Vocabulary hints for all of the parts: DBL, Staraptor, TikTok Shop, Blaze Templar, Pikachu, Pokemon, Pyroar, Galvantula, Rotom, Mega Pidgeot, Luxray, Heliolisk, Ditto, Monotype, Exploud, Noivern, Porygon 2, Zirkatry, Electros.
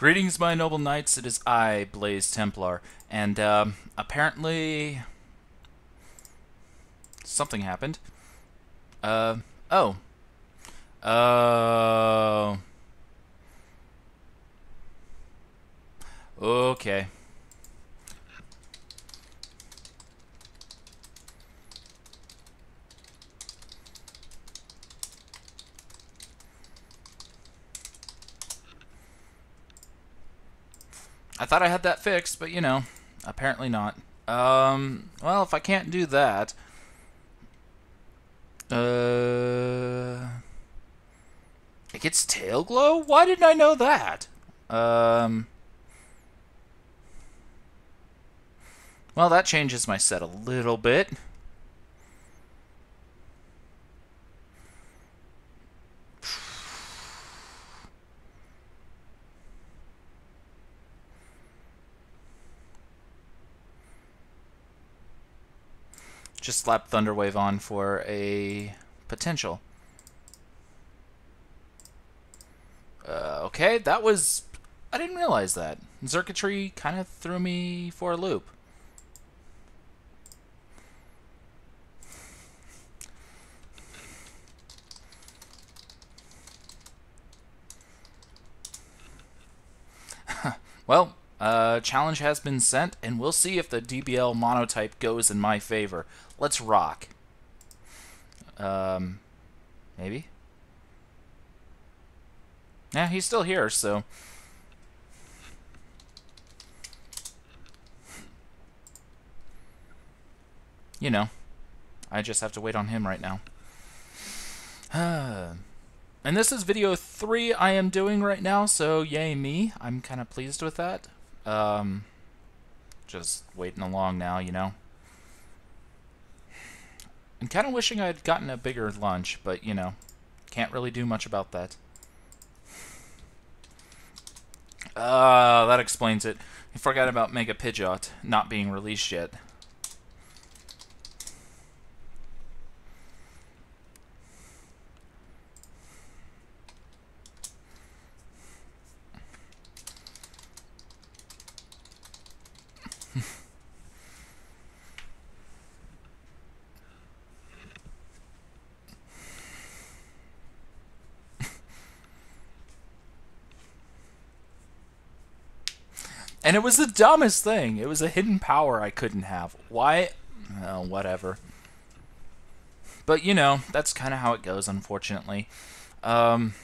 Greetings, my noble knights. It is I, Blaze Templar, and apparently something happened. Okay. I thought I had that fixed, but you know, apparently not. Well, if I can't do that, it gets tail glow? Why didn't I know that? Well, that changes my set a little bit. Just slap Thunderwave on for a potential. Okay, that was... I didn't realize that. Zirkatry kind of threw me for a loop. Well, challenge has been sent, and we'll see if the DBL monotype goes in my favor. Let's rock. Maybe? Yeah, he's still here, so... You know, I just have to wait on him right now. And this is video 3 I am doing right now, so yay me. I'm kind of pleased with that. Just waiting along now, you know. I'm kind of wishing I had gotten a bigger lunch, but, you know, can't really do much about that. That explains it. I forgot about Mega Pidgeot not being released yet. And it was the dumbest thing. It was a hidden power I couldn't have. Why? Oh, whatever. But, you know, that's kind of how it goes, unfortunately. That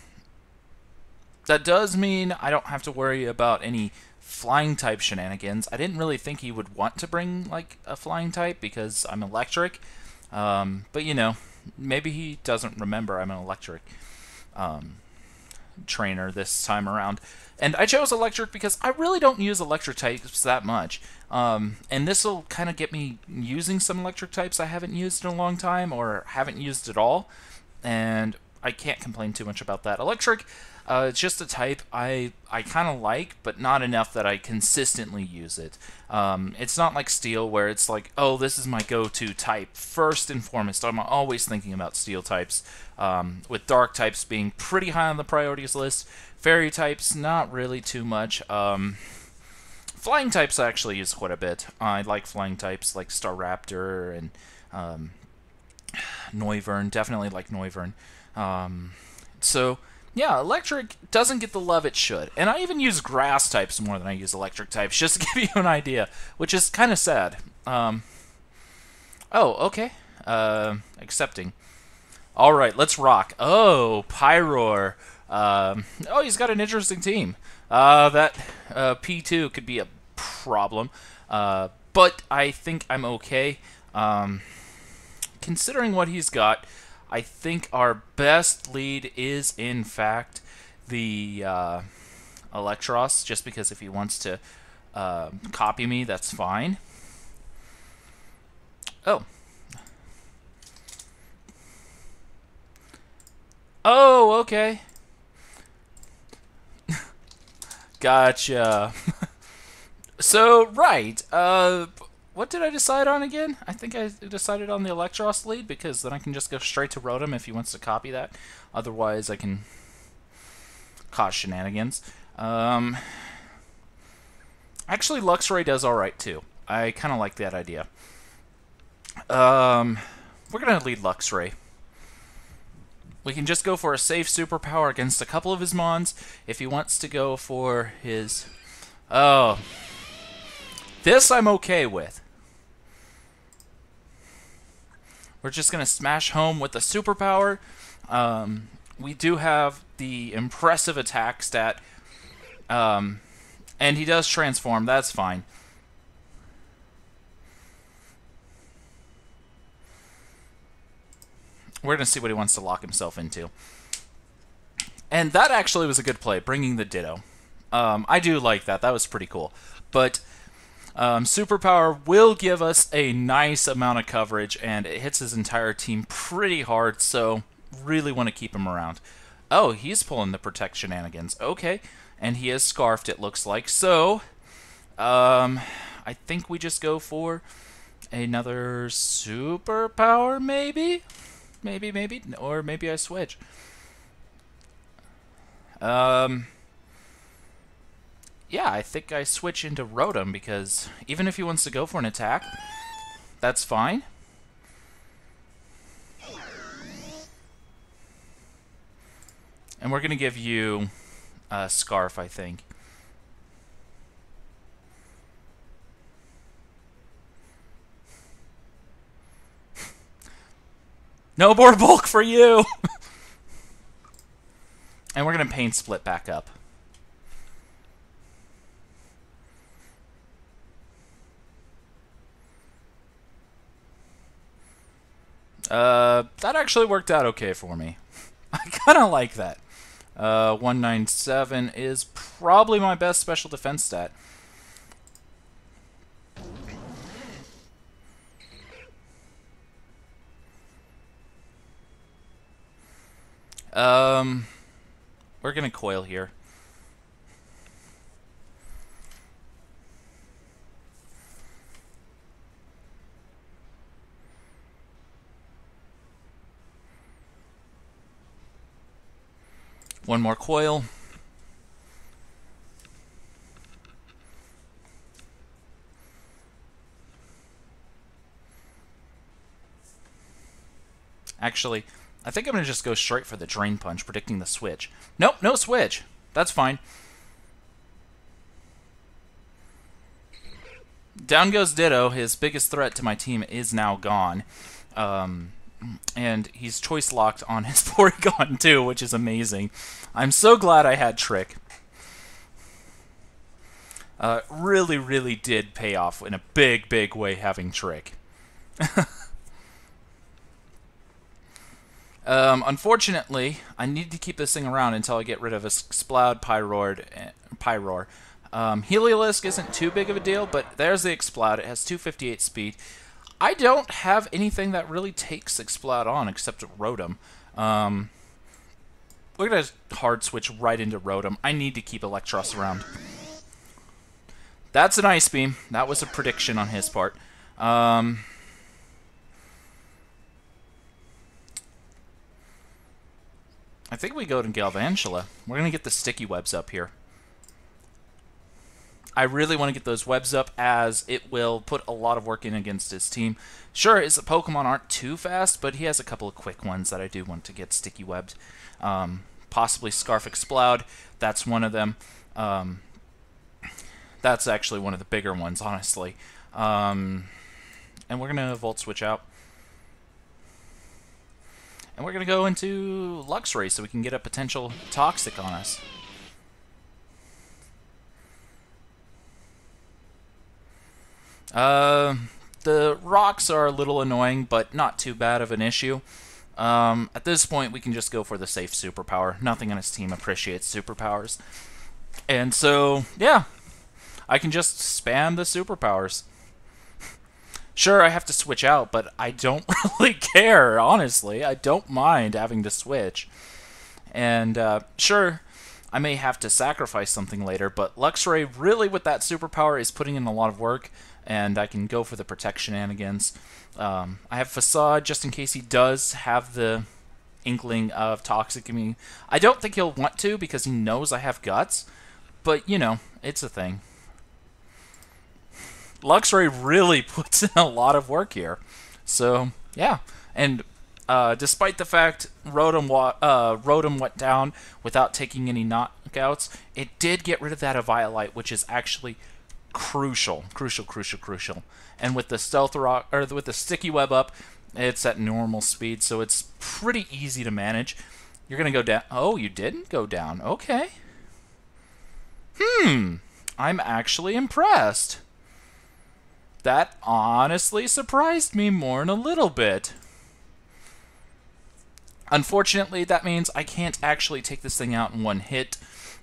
does mean I don't have to worry about any flying-type shenanigans. I didn't really think he would want to bring, like, a flying-type because I'm electric. But, you know, maybe he doesn't remember I'm an electric trainer this time around. And I chose electric because I really don't use electric types that much. And this will kind of get me using some electric types I haven't used in a long time or haven't used at all. And I can't complain too much about that. Electric, it's just a type I kind of like, but not enough that I consistently use it. It's not like Steel where it's like, oh, this is my go-to type. First and foremost, I'm always thinking about Steel types, with Dark types being pretty high on the priorities list. Fairy types, not really too much. Flying types I actually use quite a bit. I like flying types like Staraptor and Noivern. Definitely like Noivern. So, yeah, electric doesn't get the love it should. And I even use grass types more than I use electric types, just to give you an idea, which is kind of sad. Oh, okay. Accepting. All right, let's rock. Oh, Pyroar. Oh, he's got an interesting team. That P2 could be a problem, but I think I'm okay. Considering what he's got, I think our best lead is, in fact, the Electros, just because if he wants to copy me, that's fine. Oh. Oh, okay. Gotcha. So, right. What did I decide on again? I think I decided on the Electros lead, because then I can just go straight to Rotom if he wants to copy that. Otherwise, I can cause shenanigans. Actually, Luxray does alright, too. I kind of like that idea. We're going to lead Luxray. We can just go for a safe superpower against a couple of his Mons. If he wants to go for his... Oh. This I'm okay with. We're just going to smash home with a superpower. We do have the impressive attack stat. And he does transform. That's fine. We're going to see what he wants to lock himself into. And that actually was a good play, bringing the Ditto. I do like that. That was pretty cool. But... superpower will give us a nice amount of coverage, and it hits his entire team pretty hard, so really want to keep him around. Oh, he's pulling the protect shenanigans. Okay, and he is scarfed, it looks like. So, I think we just go for another superpower, maybe? Maybe, or maybe I switch. Yeah, I think I switch into Rotom, because even if he wants to go for an attack, that's fine. And we're going to give you a Scarf, I think. No more bulk for you! And we're going to Pain Split back up. That actually worked out okay for me. I kind of like that. 197 is probably my best special defense stat. We're gonna coil here. One more coil. Actually, I think I'm going to just go straight for the Drain Punch, predicting the switch. Nope, no switch. That's fine. Down goes Ditto. His biggest threat to my team is now gone. And he's choice locked on his Porygon 2, which is amazing. I'm so glad I had Trick. Really, really did pay off in a big, big way having Trick. Unfortunately, I need to keep this thing around until I get rid of a Exploud, Pyroar. Heliolisk isn't too big of a deal, but there's the Exploud. It has 258 speed. I don't have anything that really takes Exploud on except Rotom. We're going to hard switch right into Rotom. I need to keep Electros around. That's an Ice Beam. That was a prediction on his part. I think we go to Galvantula. We're going to get the sticky webs up here. I really want to get those webs up, as it will put a lot of work in against his team. Sure, his Pokemon aren't too fast, but he has a couple of quick ones that I do want to get sticky webbed. Possibly Scarf Exploud, that's one of them. That's actually one of the bigger ones, honestly. And we're going to Volt Switch out. And we're going to go into Luxray so we can get a potential Toxic on us. The rocks are a little annoying, but not too bad of an issue. At this point, we can just go for the safe superpower. Nothing on his team appreciates superpowers. And so, yeah, I can just spam the superpowers. Sure, I have to switch out, but I don't really care, honestly. I don't mind having to switch. And, sure... I may have to sacrifice something later, but Luxray, really with that superpower, is putting in a lot of work, and I can go for the Protect shenanigans. I have Facade, just in case he does have the inkling of Toxic in me. I don't think he'll want to, because he knows I have Guts, but, you know, it's a thing. Luxray really puts in a lot of work here. So, yeah. And despite the fact Rotom went down without taking any knockouts, it did get rid of that Aviolite, which is actually crucial. And with the Stealth Rock, or with the Sticky Web up, it's at normal speed, so it's pretty easy to manage. You're going to go down. Oh, you didn't go down. Okay. I'm actually impressed. That honestly surprised me more than a little bit. Unfortunately, that means I can't actually take this thing out in one hit.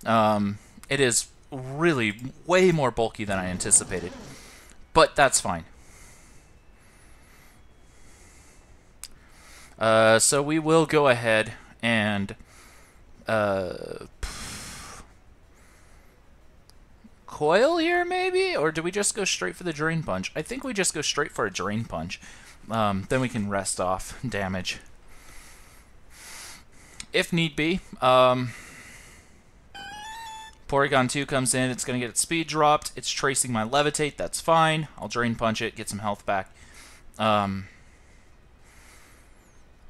It is really way more bulky than I anticipated. But that's fine. So we will go ahead and coil here, maybe? Or do we just go straight for the Drain Punch? I think we just go straight for a Drain Punch. Then we can rest off damage if need be. Porygon 2 comes in. It's going to get its speed dropped. It's tracing my Levitate. That's fine. I'll Drain Punch it, get some health back.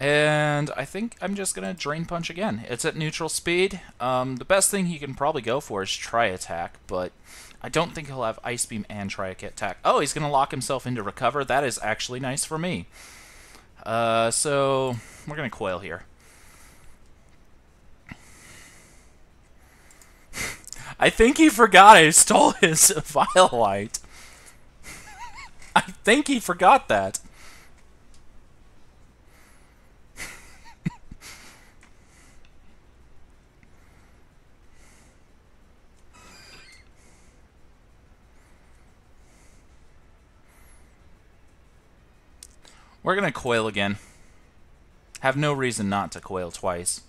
And I think I'm just going to Drain Punch again. It's at neutral speed. The best thing he can probably go for is Tri-Attack, but I don't think he'll have Ice Beam and Tri-Attack. Oh, he's going to lock himself into Recover. That is actually nice for me. So we're going to Coil here. I think he forgot I stole his Violite. I think he forgot that. We're going to coil again. Have no reason not to coil twice.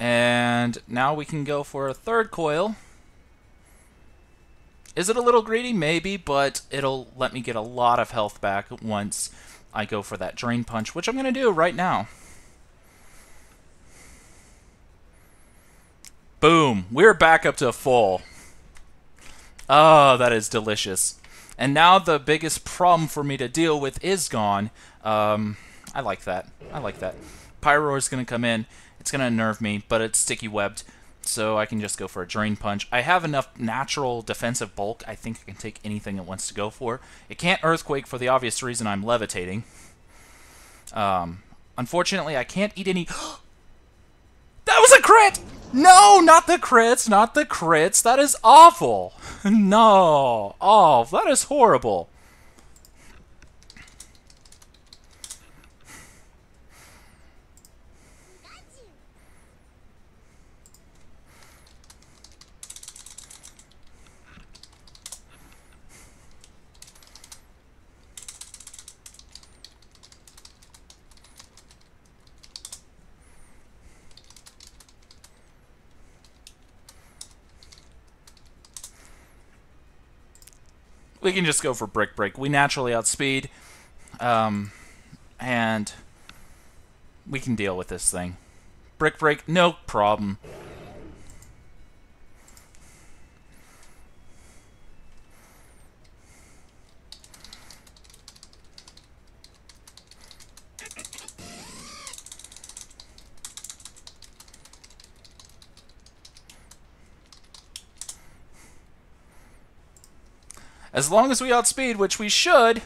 And now we can go for a third coil. Is it a little greedy? Maybe, but it'll let me get a lot of health back once I go for that Drain Punch, which I'm going to do right now. Boom. We're back up to full. Oh, that is delicious. And now the biggest problem for me to deal with is gone. I like that. I like that. Pyroar is going to come in. It's going to unnerve me, but it's sticky webbed, so I can just go for a Drain Punch. I have enough natural defensive bulk. I think I can take anything it wants to go for. It can't Earthquake for the obvious reason I'm levitating. Unfortunately, I can't eat any... That was a crit! No, not the crits, not the crits. That is awful. No. Oh, that is horrible. We can just go for Brick Break. We naturally outspeed, and we can deal with this thing. Brick Break, no problem. As long as we outspeed, which we should.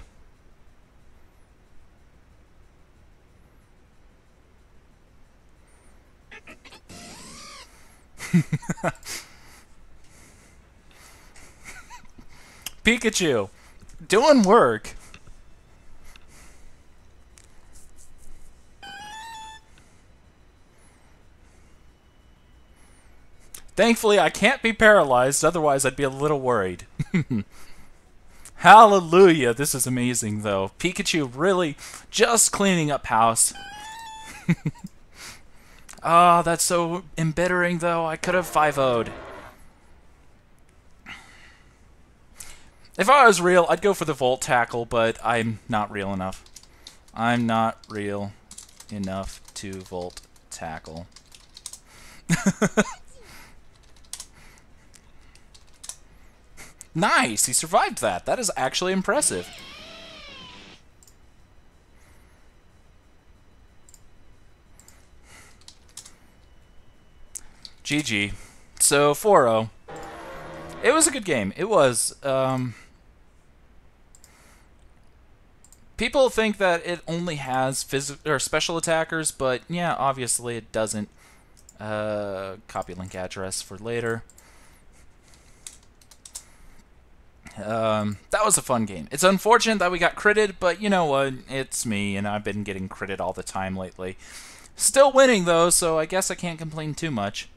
Pikachu, doing work. Thankfully, I can't be paralyzed, otherwise I'd be a little worried. Hallelujah, this is amazing, though. Pikachu really just cleaning up house. Ah, oh, that's so embittering, though. I could have 5-0'd. If I was real, I'd go for the Volt Tackle, but I'm not real enough. I'm not real enough to Volt Tackle. Nice! He survived that. That is actually impressive. GG. So, 4-0. It was a good game. It was. People think that it only has special attackers, but yeah, obviously it doesn't. Copy link address for later. That was a fun game. It's unfortunate that we got critted, but you know what? It's me, and I've been getting critted all the time lately. Still winning, though, so I guess I can't complain too much.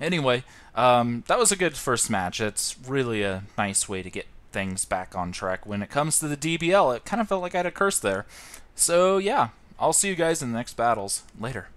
Anyway, that was a good first match. It's really a nice way to get things back on track. When it comes to the DBL, it kind of felt like I had a curse there. So, yeah, I'll see you guys in the next battles. Later.